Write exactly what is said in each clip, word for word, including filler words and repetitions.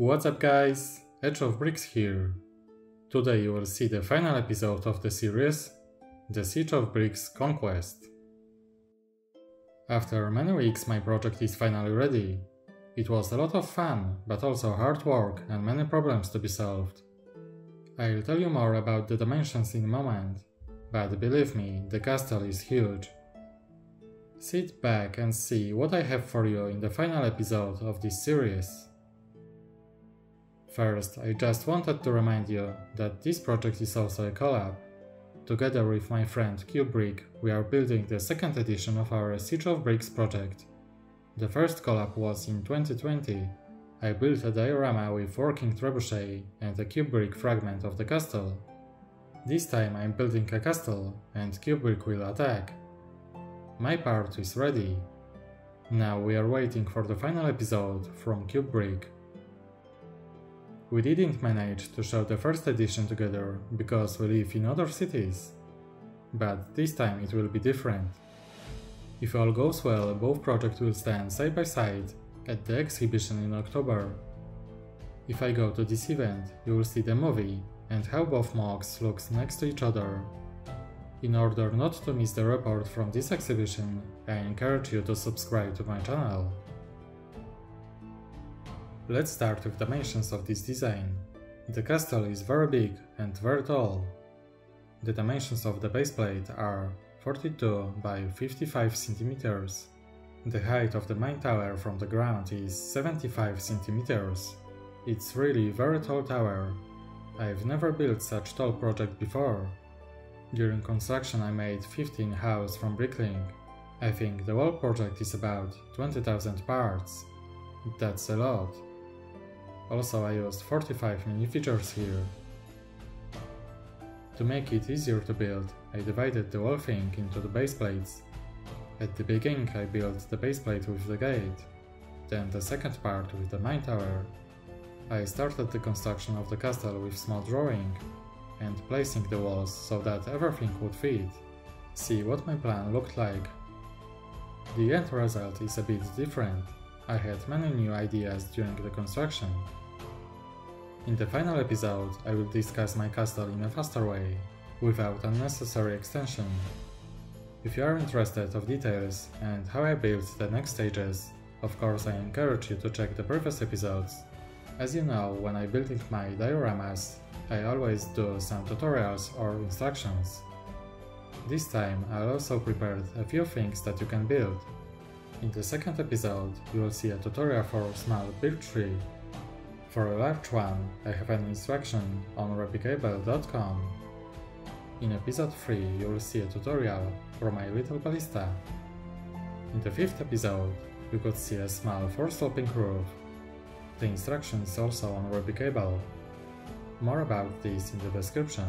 What's up guys, Siege of Bricks here. Today you will see the final episode of the series, the Siege of Bricks Conquest. After many weeks my project is finally ready. It was a lot of fun, but also hard work and many problems to be solved. I'll tell you more about the dimensions in a moment, but believe me, the castle is huge. Sit back and see what I have for you in the final episode of this series. First, I just wanted to remind you that this project is also a collab. Together with my friend Cube Brick, we are building the second edition of our Siege of Bricks project. The first collab was in twenty twenty. I built a diorama with working trebuchet and a Cube Brick fragment of the castle. This time I'm building a castle and Cube Brick will attack. My part is ready. Now we are waiting for the final episode from Cube Brick. We didn't manage to show the first edition together because we live in other cities, but this time it will be different. If all goes well, both projects will stand side by side at the exhibition in October. If I go to this event, you will see the movie and how both mocks look next to each other. In order not to miss the report from this exhibition, I encourage you to subscribe to my channel. Let's start with dimensions of this design. The castle is very big and very tall. The dimensions of the base plate are forty-two by fifty-five centimeters. The height of the main tower from the ground is seventy-five centimeters. It's really very tall tower. I've never built such tall project before. During construction I made fifteen houses from BrickLink. I think the whole project is about twenty thousand parts. That's a lot. Also, I used forty-five mini features here. To make it easier to build, I divided the whole thing into the base plates. At the beginning I built the base plate with the gate, then the second part with the main tower. I started the construction of the castle with small drawing and placing the walls so that everything would fit. See what my plan looked like. The end result is a bit different. I had many new ideas during the construction. In the final episode, I will discuss my castle in a faster way, without unnecessary extension. If you are interested of details and how I built the next stages, of course I encourage you to check the previous episodes. As you know, when I building my dioramas, I always do some tutorials or instructions. This time I also prepared a few things that you can build. In the second episode, you will see a tutorial for a small birch tree. For a large one, I have an instruction on rebrickable dot com. In episode three, you will see a tutorial for my little ballista. In the fifth episode, you could see a small four-sloping roof. The instruction is also on Rebrickable. More about this in the description.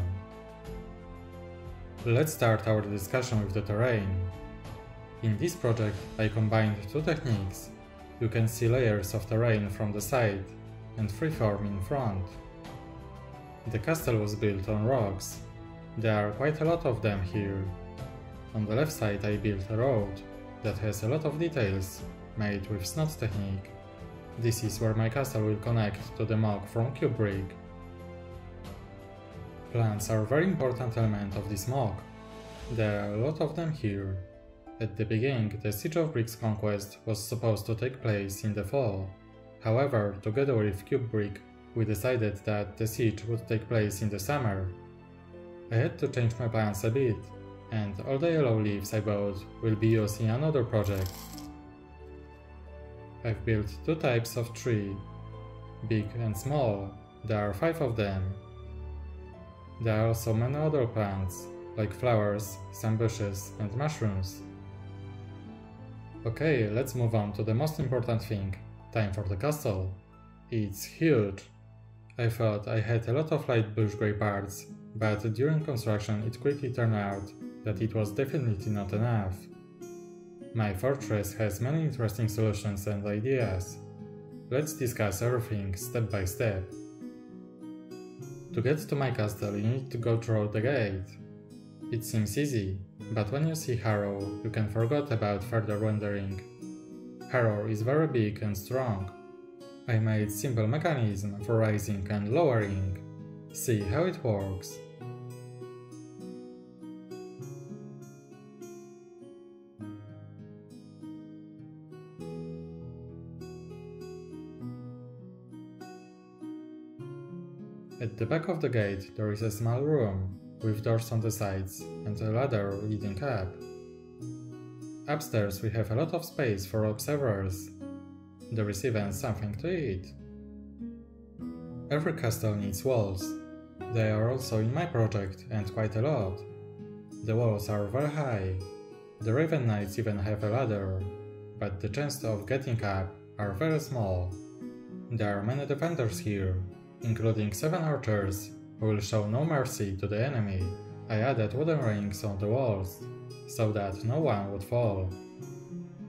Let's start our discussion with the terrain. In this project, I combined two techniques. You can see layers of terrain from the side and freeform in front. The castle was built on rocks. There are quite a lot of them here. On the left side I built a road that has a lot of details, made with snot technique. This is where my castle will connect to the mock from Cube Brick. Plants are a very important element of this mock. There are a lot of them here. At the beginning, the Siege of Bricks Conquest was supposed to take place in the fall. However, together with Cube Brick, we decided that the siege would take place in the summer. I had to change my plans a bit, and all the yellow leaves I bought will be used in another project. I've built two types of tree, big and small. There are five of them. There are also many other plants, like flowers, some bushes and mushrooms. Okay, let's move on to the most important thing, time for the castle. It's huge! I thought I had a lot of light bush grey parts, but during construction it quickly turned out that it was definitely not enough. My fortress has many interesting solutions and ideas. Let's discuss everything step by step. To get to my castle you need to go through the gate. It seems easy, but when you see Harrow, you can forget about further rendering. Harrow is very big and strong. I made simple mechanism for raising and lowering. See how it works. At the back of the gate there is a small room, with doors on the sides and a ladder leading up. Upstairs we have a lot of space for observers. There is even something to eat. Every castle needs walls. They are also in my project and quite a lot. The walls are very high. The Raven Knights even have a ladder, but the chances of getting up are very small. There are many defenders here, including seven archers, who will show no mercy to the enemy. I added wooden rings on the walls, so that no one would fall.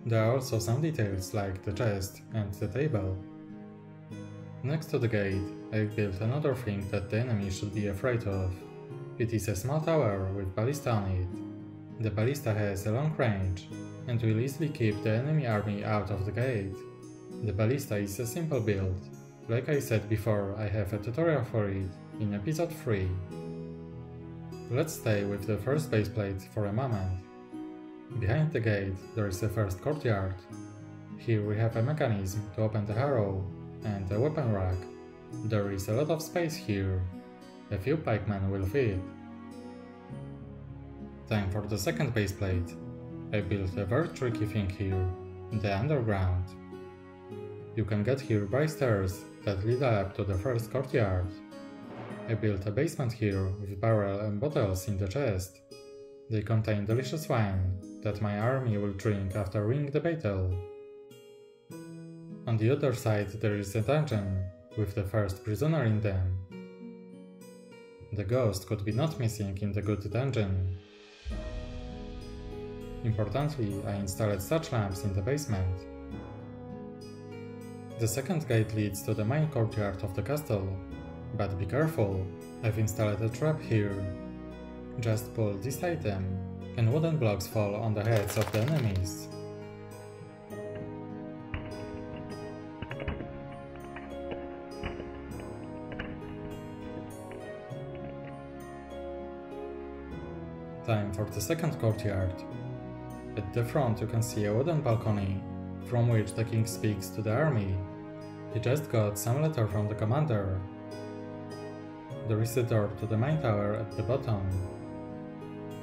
There are also some details like the chest and the table. Next to the gate, I built another thing that the enemy should be afraid of. It is a small tower with ballista on it. The ballista has a long range, and will easily keep the enemy army out of the gate. The ballista is a simple build. Like I said before, I have a tutorial for it in episode three. Let's stay with the first baseplate for a moment. Behind the gate there is the first courtyard. Here we have a mechanism to open the harrow and a weapon rack. There is a lot of space here. A few pikemen will fit. Time for the second baseplate. I built a very tricky thing here, the underground. You can get here by stairs that lead up to the first courtyard. I built a basement here with barrel and bottles in the chest. They contain delicious wine that my army will drink after winning the battle. On the other side there is a dungeon with the first prisoner in them. The ghost could be not missing in the good dungeon. Importantly, I installed such lamps in the basement. The second gate leads to the main courtyard of the castle, but be careful, I've installed a trap here. Just pull this item, and wooden blocks fall on the heads of the enemies. Time for the second courtyard. At the front you can see a wooden balcony, from which the king speaks to the army. He just got some letter from the commander. There is a door to the main tower at the bottom.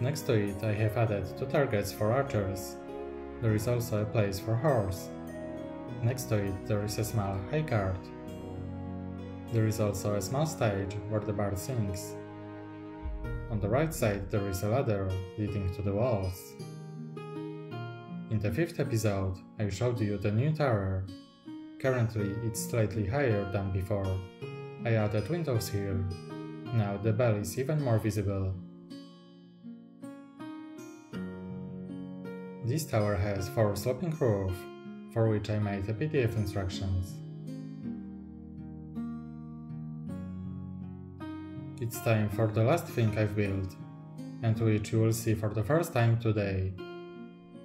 Next to it I have added two targets for archers. There is also a place for horse. Next to it there is a small high cart. There is also a small stage where the bard sings. On the right side there is a ladder leading to the walls. In the fifth episode, I showed you the new tower. Currently, it's slightly higher than before. I added windows here. Now the bell is even more visible. This tower has four sloping roofs, for which I made a P D F instructions. It's time for the last thing I've built, and which you will see for the first time today.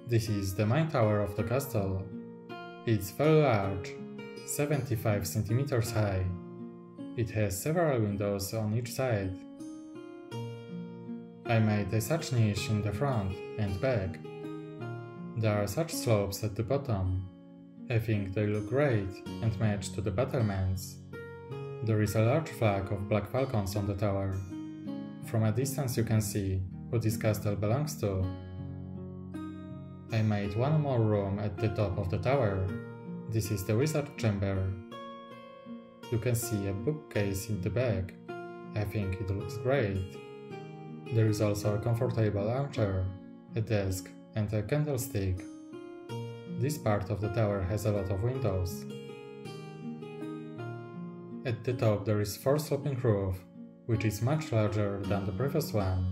This is the main tower of the castle. It's very large, seventy-five centimeters high. It has several windows on each side. I made a such niche in the front and back. There are such slopes at the bottom. I think they look great and match to the battlements. There is a large flag of Black Falcons on the tower. From a distance you can see who this castle belongs to. I made one more room at the top of the tower. This is the wizard chamber. You can see a bookcase in the back. I think it looks great. There is also a comfortable armchair, a desk and a candlestick. This part of the tower has a lot of windows. At the top there is four sloping roof, which is much larger than the previous one.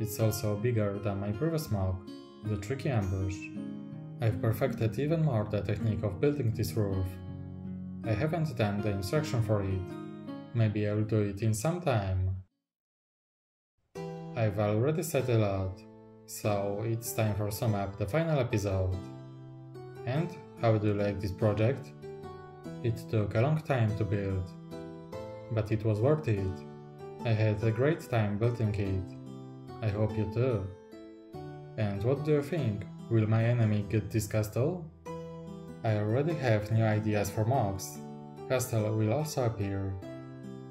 It's also bigger than my previous mock, the tricky ambush. I've perfected even more the technique of building this roof. I haven't done the instruction for it. Maybe I'll do it in some time. I've already said a lot, so it's time for sum up the final episode. And how do you like this project? It took a long time to build, but it was worth it. I had a great time building it. I hope you too. And what do you think? Will my enemy get this castle? I already have new ideas for mobs. Castle will also appear.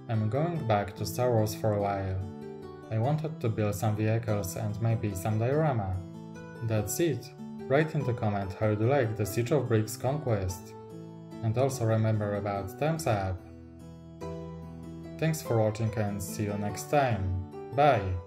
I'm going back to Star Wars for a while. I wanted to build some vehicles and maybe some diorama. That's it. Write in the comment how you like the Siege of Bricks Conquest. And also remember about thumbs up. Thanks for watching and see you next time. Bye!